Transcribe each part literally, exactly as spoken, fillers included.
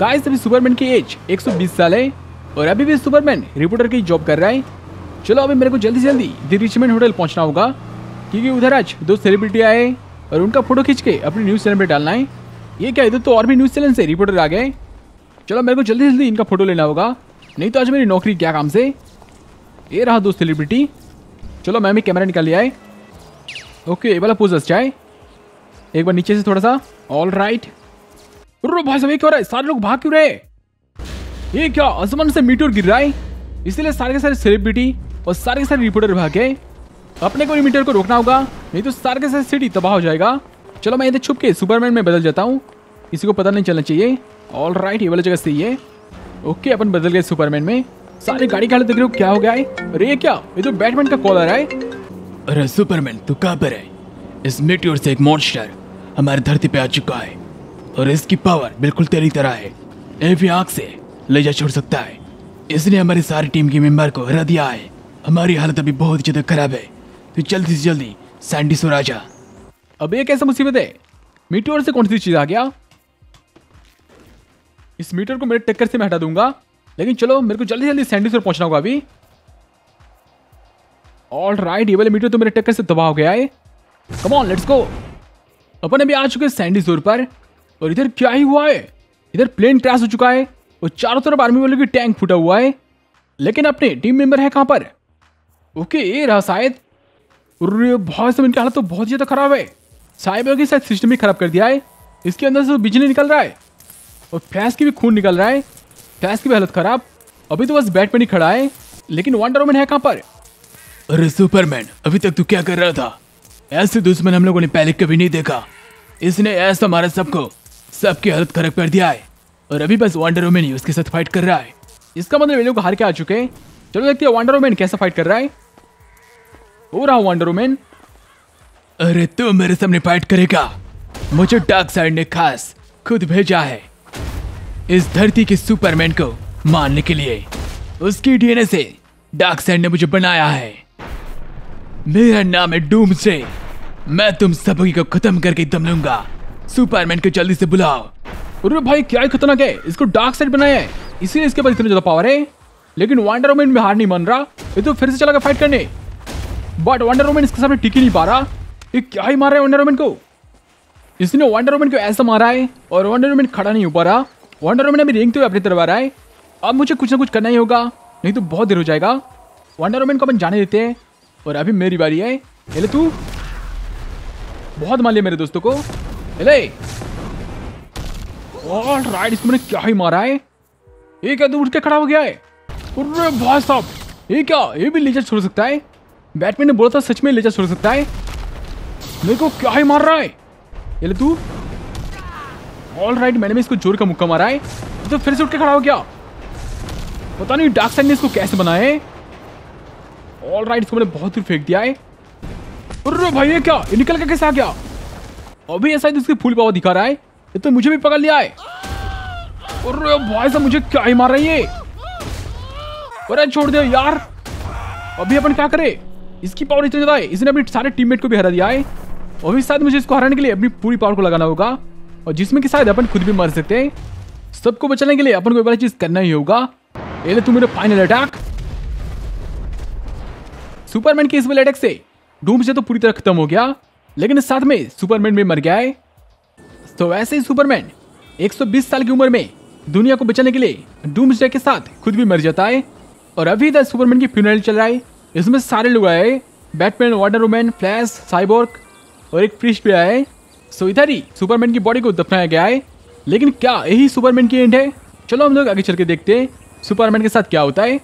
Guys अभी Superman की as एक सौ बीस साल है और अभी भी सुपरमैन रिपोर्टर की जॉब कर रहा है। चलो अभी मेरे को जल्दी जल्दी द रिचमैन होटल पहुंचना होगा क्योंकि उधर आज दो सेलिब्रिटी आए और उनका फोटो खींच के अपने न्यूज़ चैनल पर डालना है। ये क्या, इधर तो और भी न्यूज़ चैनल से रिपोर्टर आ गए। चलो मेरे को जल्दी जल्दी इनका फोटो लेना होगा, नहीं तो आज मेरी नौकरी क्या काम से। ये रहा दो सेलिब्रिटी। चलो मैं भी कैमरा निकाल लिया है। ओके ये वाला पोज अच्छा है। एक बार नीचे से थोड़ा सा। All right. अरे भाई साहब ये क्या हो रहा है, सारे लोग भाग क्यों रहे? ये क्या, आसमान से मीटोर गिर रहा है इसलिए सारे के सारे सेलिब्रिटी और सारे के सारे रिपोर्टर भागे। अपने को मीटोर को रोकना होगा, नहीं तो सारे के सारे सिटी तबाह हो जाएगा। चलो मैं इधर छुप के सुपरमैन में बदल जाता हूँ, किसी को पता नहीं चलना चाहिए। ऑल राइट ये वाली जगह सही है। ओके अपन बदल गए सुपरमैन में। सारी गाड़ी का देख रहे हो क्या हो गया है। अरे ये क्या, ये तो बैटमैन का कॉलर है। अरे सुपरमैन तू कहाँ पर है? इस मीटियोर से एक मॉन्स्टर हमारी धरती पे आ चुका है और इसकी पावर बिल्कुल तेरी तरह है, ये भी आग से लेजा छोड़ सकता है। इसने हमारी सारी टीम के मेंबर को हरा दिया है। हमारी हालत अभी बहुत ज़्यादा खराब है, तो जल्दी से जल्दी सैंडिस और आ जा। अब ये कैसा मुसीबत है, मीटियोर से कौन सी चीज़ आ गया? इस मीटियोर को मेरे टक्कर से मैं हटा दूंगा, लेकिन चलो मेरे को जल्दी जल्दी सैंडिस और पहुँचना होगा अभी। ऑल राइट ये वाले मीटियोर तो मेरे टक्कर से तबाह हो गया है। Come on let's go. अपन अभी आ चुके हैं सैंडिस जोर पर और इधर क्या ही हुआ है, इधर प्लेन क्रैश हो चुका है और चारों तरफ आर्मी वालों की टैंक फूटा हुआ है। लेकिन अपने टीम मेंबर है कहाँ पर? ओके ये रहा शायद। अरे भाई साहब इनकी हालत तो बहुत ज़्यादा ख़राब है। साइबर के साथ सिस्टम ही ख़राब कर दिया है। इसके अंदर से बिजली निकल रहा है और फ्लैश की भी खून निकल रहा है। फ्लैश की भी हालत ख़राब। अभी तो बस बैट पर ही खड़ा है, लेकिन वंडर वुमन है कहाँ पर? अरे सुपरमैन अभी तक तू क्या कर रहा था? ऐसे दुश्मन हम लोगों ने पहले कभी नहीं देखा। इसने ऐसा हमारे सबको सबकी हालत खराब कर दिया है और अभी बस वंडर वुमन ही उसके साथ फाइट कर रहा है। इसका मतलब ये लोग हार के आ चुके हैं। चलो देखते हैं वंडर वुमन कैसा फाइट कर रहा है। हो रहा वंडर वुमन। अरे तू तो मेरे सामने फाइट करेगा? मुझे डार्क साइड ने खास खुद भेजा है इस धरती के सुपरमैन को मारने के लिए। उसकी डीएनए से डार्क साइड ने मुझे बनाया है। मेरा नाम है डूम्सडे। मैं तुम सभी को खत्म करके दम लूंगा। सुपरमैन को जल्दी से बुलाओ। अरे भाई क्या ही खतरनाक है, इसको डार्क साइड बनाया है इसीलिए इसके पास इतना ज्यादा पावर है। लेकिन वंडर वुमन में हार नहीं मान रहा, ये तो फिर से चला गया फाइट करने। बट वंडर वुमन इसके सामने टिक ही नहीं पा रहा। ये क्या ही मारा है वंडर वुमन को, इसने वंडर वुमन को ऐसा मारा है और वंडर वुमन खड़ा नहीं हो पा रहा। वंडर वुमन अभी रेंगते हुए अपनी तरफ आ रहा है। अब मुझे कुछ ना कुछ करना ही होगा, नहीं तो बहुत देर हो जाएगा। वंडर वुमन को अपन जाने देते हैं और अभी मेरी बारी है। हेले तू बहुत मार लिया मेरे दोस्तों को। हेले ऑल राइट इसमें क्या ही मारा है। ये क्या दूर के खड़ा हो गया है। अरे भाई साहब ये क्या, ये भी लेजर छोड़ सकता है? बैटमैन ने बोला था सच में लेजर छोड़ सकता है। मेरे को क्या ही मार रहा है। हेले तू। ऑल राइट मैंने भी इसको जोर का मुक्का मारा है, तो फिर से उठ के खड़ा हो गया। पता नहीं डार्क साइड ने इसको कैसे बनाया है। ऑल राइट इसको मैंने बहुत दूर फेंक दिया है। अरे भाई ये क्या, ये निकल के कैसे आ गया? अभी ऐसा इसकी फुल पावर दिखा रहा है, ये तो मुझे भी पकड़ लिया है। अरे भाई साहब मुझे क्या ही मार रहा है ये। अरे छोड़ दे यार, अभी अपन क्या करें? इसकी पावर इतनी ज़्यादा है, इसने अपने सारे टीममेट को भी हरा दिया है। अभी शायद मुझे इसको हराने के लिए अपनी पूरी पावर को लगाना होगा और जिसमें कि शायद अपन खुद भी मर सकते हैं। सबको बचाने के लिए अपन को बड़ा चीज़ करना ही होगा। ये ले तू मेरा फाइनल अटैक। सुपरमैन के इस वाले अटैक से डूम्सडे तो पूरी तरह खत्म हो गया, लेकिन साथ में सुपरमैन भी मर गया है। तो ऐसे ही सुपरमैन एक सौ बीस साल की उम्र में दुनिया को बचाने के लिए डूम्सडे के साथ खुद भी मर जाता है। और अभी इधर सुपरमैन की फ्यूनरल चल रहा है, इसमें सारे लोग आए हैं। Batman, Wonder Woman, Flash, Cyborg और एक प्रीस्ट भी आया है। सो इधर ही सुपरमैन की बॉडी को दफनाया गया है। लेकिन क्या यही सुपरमैन की एंड है? चलो हम लोग आगे चल के देखते हैं सुपरमैन के साथ क्या होता है।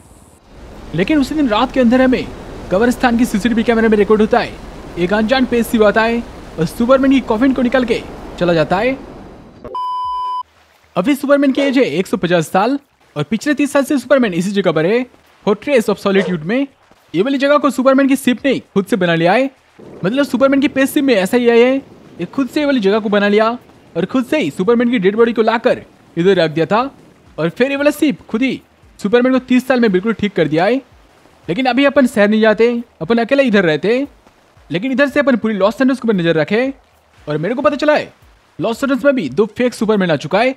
लेकिन उसी दिन रात के अंदर हमें कब्रिस्तान की सीसीटीवी कैमरे में रिकॉर्ड होता है। एक अनजान पेज सी आता है और सुपरमैन की कॉफिन को निकाल के चला जाता है। अभी सुपरमैन की एज है एक सौ पचास साल और पिछले तीस साल से सुपरमैन इसी जगह पर है, फोर्ट्रेस ऑफ सॉलिट्यूड में। ये वाली जगह को सुपरमैन की शिप ने खुद से बना लिया है। मतलब सुपरमैन की पेज शिप में ऐसा ही आया है, ये खुद से ये वाली जगह को बना लिया और खुद से ही सुपरमैन की डेड बॉडी को लाकर इधर रख दिया था। और फिर ये वाला शिप खुद ही सुपरमैन को तीस साल में बिल्कुल ठीक कर दिया है। लेकिन अभी अपन शहर नहीं जाते, अपन अकेले इधर रहते। लेकिन इधर से अपन पूरी लॉस एंजल्स को पर नज़र रखें। और मेरे को पता चला है लॉस एंजल्स में भी दो फेक सुपरमैन आ चुका है।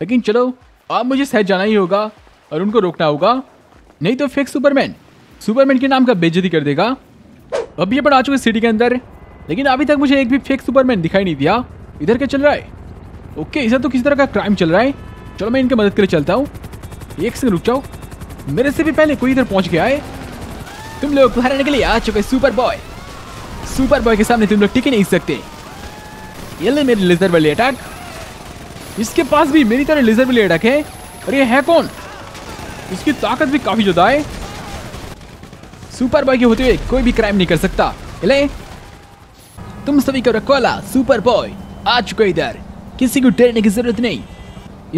लेकिन चलो अब मुझे शहर जाना ही होगा और उनको रोकना होगा, नहीं तो फेक सुपरमैन सुपरमैन के नाम का बेइज्जती कर देगा। अभी अपन आ चुके सिटी के अंदर, लेकिन अभी तक मुझे एक भी फेक सुपरमैन दिखाई नहीं दिया। इधर क्या चल रहा है? ओके, इधर तो किसी तरह का क्राइम चल रहा है। चलो मैं इनकी मदद के लिए चलता हूँ। एक सेकंड रुक जाओ, मेरे से भी पहले कोई इधर पहुँच गया है। तुम लोग पहराने के लिए आ चुके सुपर बॉय। सुपर बॉय के सामने तुम लोग टिक नहीं सकते। ये ले मेरी लेजर वाली अटैक। इसके पास भी मेरी तरह लेजर वाली अटैक है। और ये है कौन? इसकी ताकत भी काफ़ी ज़्यादा है। सुपर बॉय के होते हुए कोई भी क्राइम नहीं कर सकता। ले तुम सभी को रखवाला सुपर बॉय आ चुका इधर, किसी को डरने की जरूरत नहीं।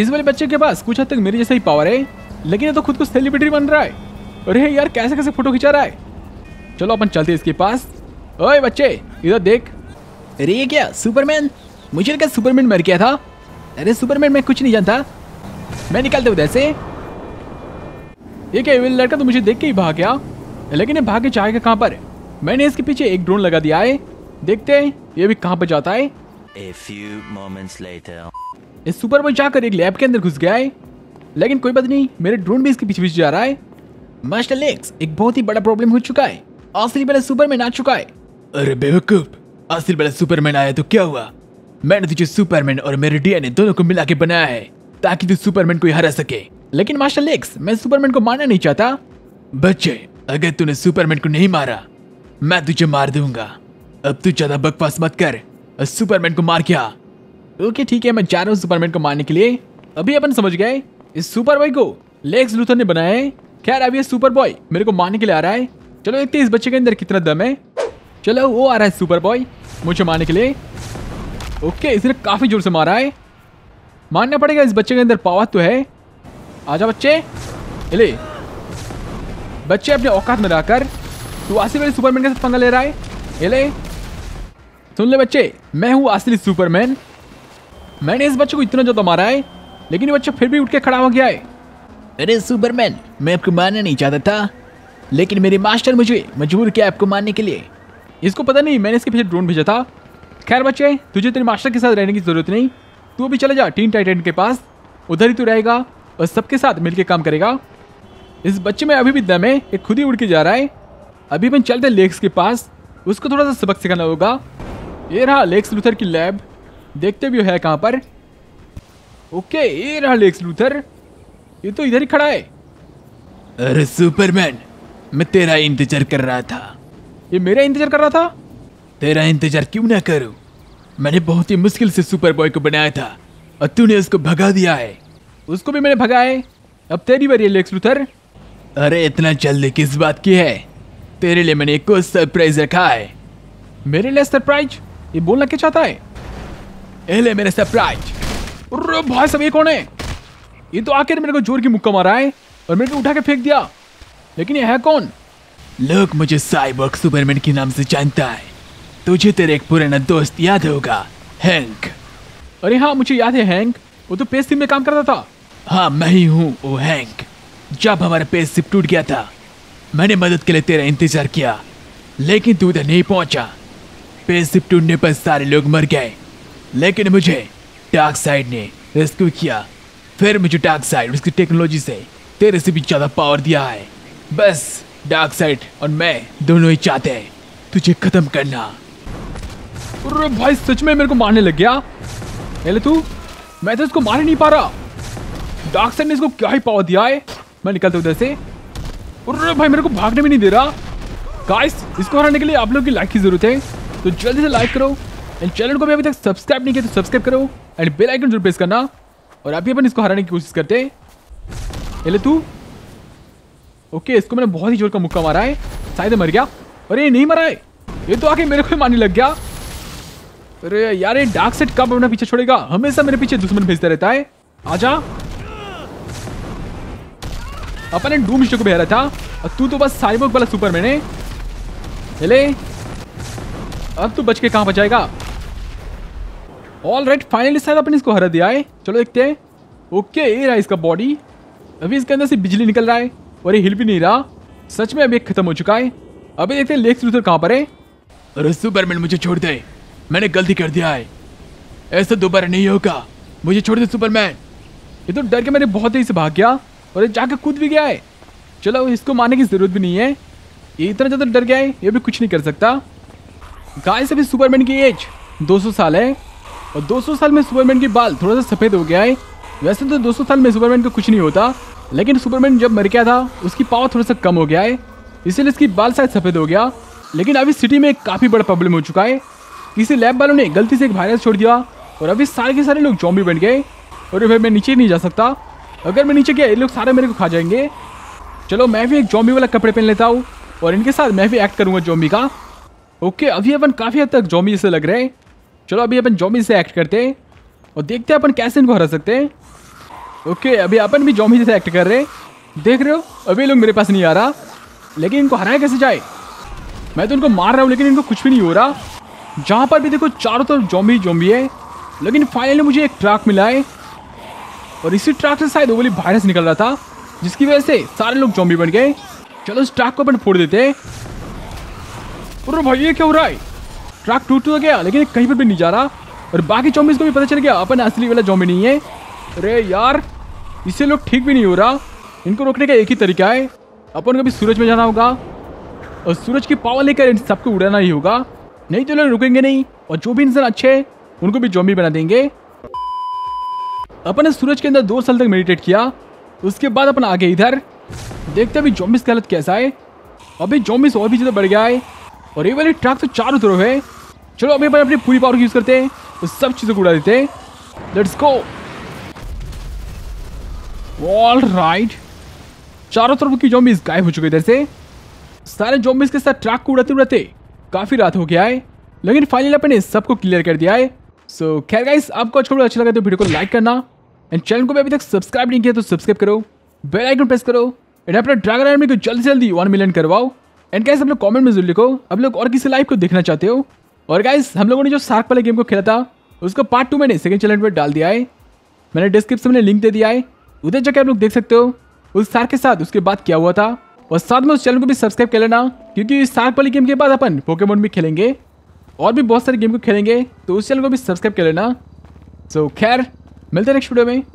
इस वाले बच्चे के पास कुछ हद तक मेरे जैसा ही पावर है, लेकिन ये तो खुद को सेलिब्रिटी बन रहा है। अरे यार कैसे कैसे फोटो खिंचा रहा है। चलो अपन चलते हैं इसके पास। ओए बच्चे इधर देख। अरे ये क्या सुपरमैन? मुझे लगा सुपरमैन मर गया था। अरे सुपरमैन मैं कुछ नहीं जानता, मैं निकलते उधर से। ये क्या लड़का तो मुझे देख के ही भाग गया, लेकिन ये भाग के जाएगा कहाँ पर? मैंने इसके पीछे एक ड्रोन लगा दिया है, देखते हैं ये भी कहाँ पर जाता है। A few moments later. इस सुपर बॉय जाकर एक लैब के अंदर घुस गया है, लेकिन कोई बात नहीं, मेरे ड्रोन भी इसके पीछे पीछे जा रहा है। मास्टर लेक्स, एक बहुत ही बड़ा प्रॉब्लम हो चुका है, असली वाला सुपरमैन आ चुका है। अरे बेवकूफ, असली वाला सुपरमैन आया तो क्या हुआ? मैंने तुझे सुपरमैन और मेरे डीएनए दोनों को मिला के बनाया है ताकि तू सुपरमैन को हरा सके। लेकिन मास्टर लेक्स, मैं सुपरमैन को मारना नहीं चाहता। बच्चे, अगर तूने सुपरमैन को नहीं मारा मैं तुझे मार दूंगा। अब तू ज्यादा बकवास मत कर, सुपरमैन को मार क्या। ओके ठीक है, मैं जा रहा हूँ सुपरमैन को मारने के लिए। अभी अपन समझ गए इस सुपर बॉय को लेक्स लूथर ने बनाया है। खैर अभी ये सुपर बॉय मेरे को मारने के लिए आ रहा है। चलो देखते हैं इस बच्चे के अंदर कितना दम है। चलो वो आ रहा है सुपर बॉय मुझे मारने के लिए। ओके, इसने काफ़ी जोर से मारा है। मानना पड़ेगा इस बच्चे के अंदर पावर तो है। आजा बच्चे, ले बच्चे अपने औकात में रहकर तू आसिफ अली सुपरमैन के साथ पंगा ले रहा है। ले सुन ले बच्चे, मैं हूँ असली सुपरमैन। मैंने इस बच्चे को इतना ज़्यादा मारा है, लेकिन बच्चा फिर भी उठ के खड़ा हो गया है। अरे सुपरमैन, मैं आपको मारना नहीं चाहता था, लेकिन मेरे मास्टर मुझे मजबूर किया आपको मारने के लिए। इसको पता नहीं मैंने इसके पीछे ड्रोन भेजा था। खैर बच्चे, तुझे तेरे मास्टर के साथ रहने की ज़रूरत नहीं, तू अभी चले जा टीन टाइटन के पास। उधर ही तू रहेगा और सबके साथ मिल के काम करेगा। इस बच्चे में अभी भी दम है, एक खुद ही उड़ के जा रहा है। अभी अपन चलते लेक्स के पास, उसको थोड़ा सा सबक सिखाना होगा। ये रहा लेक्स लूथर की लैब, देखते भी है कहाँ पर। ओके, ये रहा लेक्स लूथर, ये तो इधर ही खड़ा है। अरे सुपरमैन, मैं तेरा इंतजार कर रहा था। ये मेरा इंतजार कर रहा था? तेरा इंतजार क्यों ना करूँ, मैंने बहुत ही मुश्किल से सुपर बॉय को बनाया था और तूने उसको भगा दिया है। उसको भी मैंने भगाया है, अब तेरी बारी है लेक्स लूथर। अरे इतना जल्दी किस बात की है? तेरे लिए मैंने एक सरप्राइज रखा है। मेरे लिए सरप्राइज? ये बोलना क्या चाहता है? ए ले मेरा सरप्राइज। अरे भाई सब, ये कौन है? ये तो आखिर मेरे को जोर की मुक्का मारा है और मेरे को उठा के फेंक दिया। लेकिन ये है कौन? लोग मुझे साइबॉर्ग सुपरमैन के नाम से जानता है। तुझे तेरे एक पुराना दोस्त याद होगा, हैंक। अरे हाँ मुझे याद है हैंक, वो तो पेस सिप में काम करता था। हाँ मैं ही हूँ वो हैंक। जब हमारा पेस सिप टूट गया था, मैंने मदद के लिए तेरा इंतजार किया, लेकिन तू उधर नहीं पहुँचा। पेस सिप टूटने पर सारे लोग मर गए, लेकिन मुझे डार्क साइड ने रेस्क्यू किया। फिर मुझे डार्क साइड उसकी टेक्नोलॉजी से तेरे से भी ज़्यादा पावर दिया है। बस डार्क साइड और मैं दोनों ही चाहते हैं तुझे ख़त्म करना। अरे भाई सच में मेरे को मारने लग गया। पहले तू, मैं तो उसको मार ही नहीं पा रहा। डार्क साइड ने इसको क्या ही पावर दिया है। मैं निकलता उधर से। अरे भाई मेरे को भागने भी नहीं दे रहा। गाइस, इसको हराने के लिए आप लोग की लाइक की ज़रूरत है, तो जल्दी से लाइक करो। एंड चैनल को भी अभी तक सब्सक्राइब नहीं किया तो सब्सक्राइब करो एंड बेल आइकन जरूर प्रेस करना। और अभी अपन इसको हराने की कोशिश करते हैं। ले तू। ओके, इसको मैंने बहुत ही जोर का मुक्का मारा है, शायद मर गया। अरे ये नहीं मरा है, ये तो आके मेरे को ही मारने लग गया। अरे यार ये डार्क साइड कब अपना पीछे छोड़ेगा? हमेशा मेरे पीछे दुश्मन भेजता रहता है। आजा, अपन ने डूमस्टे को भेजा था और तू तो बस साइबॉर्ग वाला सुपरमैन है। ले अब तू बच के कहाँ बचाएगा? ऑल राइट, फाइनली शायद अपन इसको हरा दिया है। चलो देखते हैं। ओके, ये रहा इसका बॉडी। अभी इसके अंदर से बिजली निकल रहा है और ये हिल भी नहीं रहा। सच में अभी एक खत्म हो चुका है। अभी देखते हैं लेक्स लूथर कहाँ पर है। अरे सुपरमैन मुझे छोड़ दे, मैंने गलती कर दिया है, ऐसा दोबारा नहीं होगा। मुझे छोड़ दे सुपरमैन, ये तो डर के मैंने बहुत तेज़ी से भाग गया और ये जाके कूद भी गया है। चलो इसको मारने की ज़रूरत भी नहीं है, ये इतना ज़्यादा डर गया है, ये भी कुछ नहीं कर सकता। गाइस अभी सुपरमैन की एज दो सौ साल है और दो सौ साल में सुपरमैन की बाल थोड़ा सा सफ़ेद हो गया है। वैसे तो दो सौ साल में सुपरमैन को कुछ नहीं होता, लेकिन सुपरमैन जब मर गया था उसकी पावर थोड़ा सा कम हो गया है, इसीलिए इसकी बाल शायद सफ़ेद हो गया। लेकिन अभी सिटी में काफ़ी बड़ा प्रॉब्लम हो चुका है, किसी लैब वालों ने गलती से एक वायरस छोड़ दिया और अभी सारे के सारे लोग ज़ॉम्बी बन गए। और भाई मैं नीचे नहीं जा सकता, अगर मैं नीचे गया ये लोग सारे मेरे को खा जाएंगे। चलो मैं भी एक ज़ॉम्बी वाला कपड़े पहन लेता हूँ और इनके साथ मैं भी एक्ट करूँगा ज़ॉम्बी का। ओके अभी अपन काफ़ी हद तक ज़ॉम्बी से लग रहे हैं। चलो अभी अपन ज़ॉम्बी से एक्ट करते हैं और देखते हैं अपन कैसे इनको हरा सकते हैं। ओके अभी अपन भी ज़ॉम्बी जैसे एक्ट कर रहे हैं, देख रहे हो अभी लोग मेरे पास नहीं आ रहा। लेकिन इनको हराया कैसे जाए, मैं तो इनको मार रहा हूँ लेकिन इनको कुछ भी नहीं हो रहा। जहाँ पर भी देखो चारों तरफ ज़ॉम्बी ज़ॉम्बी है। लेकिन फाइनली मुझे एक ट्रक मिला है और इसी ट्रक से शायद वो वाली वायरस निकल रहा था जिसकी वजह से सारे लोग ज़ॉम्बी बन गए। चलो इस ट्रक को अपन फोड़ देते हैं। अरे भाई ये क्या हो रहा है, ट्रक टूट तो गया लेकिन कहीं पर भी नहीं जा रहा और बाकी ज़ॉम्बीज़ को भी पता चल गया अपन असली वाला ज़ॉम्बी नहीं है। अरे यार इससे लोग ठीक भी नहीं हो रहा, इनको रोकने का एक ही तरीका है, अपन को भी सूरज में जाना होगा और सूरज की पावर लेकर इन सबको उड़ाना ही होगा, नहीं तो लोग रुकेंगे नहीं और जो भी इंसान अच्छे हैं उनको भी ज़ॉम्बी बना देंगे। अपन ने सूरज के अंदर दो साल तक मेडिटेट किया, उसके बाद अपन आगे इधर देखते अभी ज़ॉम्बीज का हालत कैसा है। अभी ज़ॉम्बीज और भी ज़्यादा बढ़ गया है और ये वाली ट्रक तो चारों तरफ है। चलो अभी अपन अपनी पूरी पावर यूज़ करते हैं और सब चीज़ों को उड़ा देते हैं। Let's go. ऑल राइट चारों तरफ की ज़ॉम्बीज गायब हो चुके इधर से। सारे ज़ॉम्बीज के साथ ट्रक को उड़ाते उड़ाते काफ़ी रात हो गया है, लेकिन फाइनली अपन ने सबको क्लियर कर दिया है। सो so, खैर गाइस आपको आज अच्छा लगा तो वीडियो को लाइक करना एंड चैनल को भी अभी तक सब्सक्राइब नहीं किया तो सब्सक्राइब करो, बेल आइकन प्रेस करो एंड अपना ड्रैगन आर्मी को जल्दी से जल्दी वन मिलियन करवाओ। एंड गाइस आप लोग कमेंट में जरूर लिखो आप लोग और किसी लाइव को देखना चाहते हो। और गाइस हम लोगों ने जो शार्क वाले गेम को खेला था उसका पार्ट टू मैंने सेकंड चैनल पर डाल दिया है, मैंने डिस्क्रिप्शन में लिंक दे दिया है, उधर जाकर आप लोग देख सकते हो उस शार्क के साथ उसके बाद क्या हुआ था। और साथ में उस चैनल को भी सब्सक्राइब कर लेना क्योंकि इस शार्क वाले गेम के बाद अपन पोकेमॉन भी खेलेंगे और भी बहुत सारे गेम को खेलेंगे, तो उस चैनल को भी सब्सक्राइब कर लेना। सो so, खैर मिलते हैं नेक्स्ट वीडियो में।